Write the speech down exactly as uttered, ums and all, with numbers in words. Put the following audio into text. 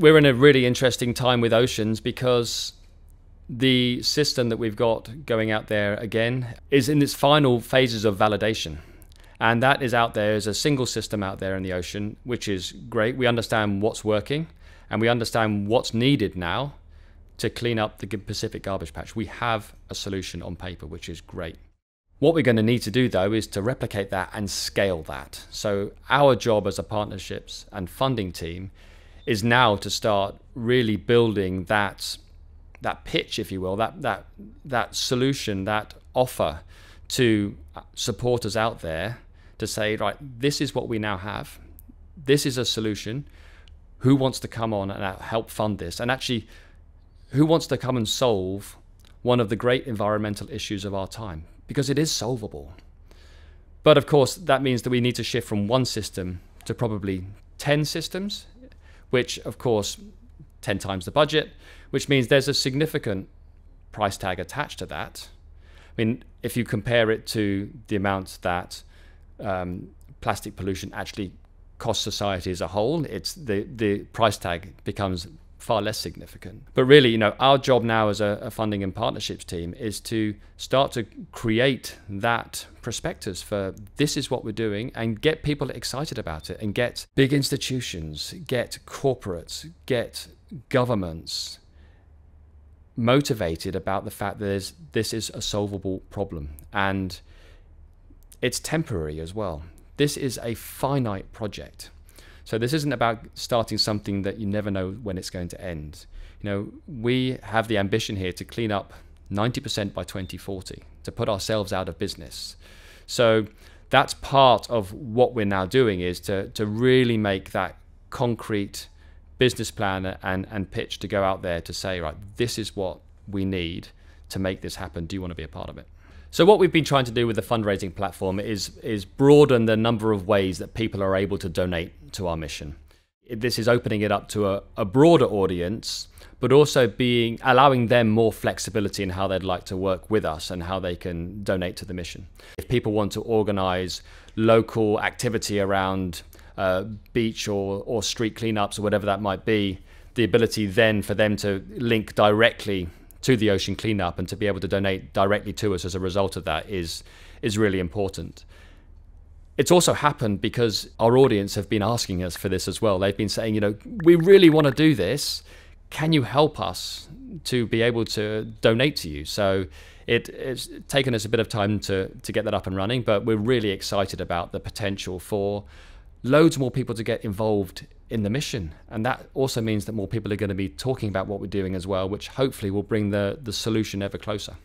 we're in a really interesting time with oceans, because the system that we've got going out there again is in its final phases of validation. And that is out there as a single system out there in the ocean, which is great. We understand what's working and we understand what's needed now to clean up the Pacific Garbage Patch. We have a solution on paper, which is great. What we're going to need to do, though, is to replicate that and scale that. So our job as a partnerships and funding team is now to start really building that, that pitch, if you will, that, that, that solution, that offer to supporters out there to say, right, this is what we now have. This is a solution. Who wants to come on and help fund this? And actually, who wants to come and solve one of the great environmental issues of our time? Because it is solvable. But of course, that means that we need to shift from one system to probably ten systems, which of course, ten times the budget, which means there's a significant price tag attached to that. I mean, if you compare it to the amount that um, plastic pollution actually costs society as a whole, it's the, the price tag becomes far less significant. But really, you know, our job now as a, a funding and partnerships team is to start to create that prospectus for this is what we're doing and get people excited about it, and get big institutions, get corporates, get governments motivated about the fact that this is a solvable problem. And it's temporary as well. This is a finite project. So this isn't about starting something that you never know when it's going to end. You know, we have the ambition here to clean up ninety percent by twenty forty, to put ourselves out of business. So that's part of what we're now doing, is to, to really make that concrete business plan and, and pitch to go out there to say, right, this is what we need to make this happen. Do you want to be a part of it? So what we've been trying to do with the fundraising platform is, is broaden the number of ways that people are able to donate to our mission. This is opening it up to a, a broader audience, but also being, allowing them more flexibility in how they'd like to work with us and how they can donate to the mission. If people want to organize local activity around uh, beach or, or street cleanups or whatever that might be, the ability then for them to link directly to the Ocean Cleanup and to be able to donate directly to us as a result of that is, is really important. It's also happened because our audience have been asking us for this as well. They've been saying, you know, we really want to do this. Can you help us to be able to donate to you? So it, it's taken us a bit of time to, to get that up and running, but we're really excited about the potential for loads more people to get involved in the mission. And that also means that more people are going to be talking about what we're doing as well, which hopefully will bring the, the solution ever closer.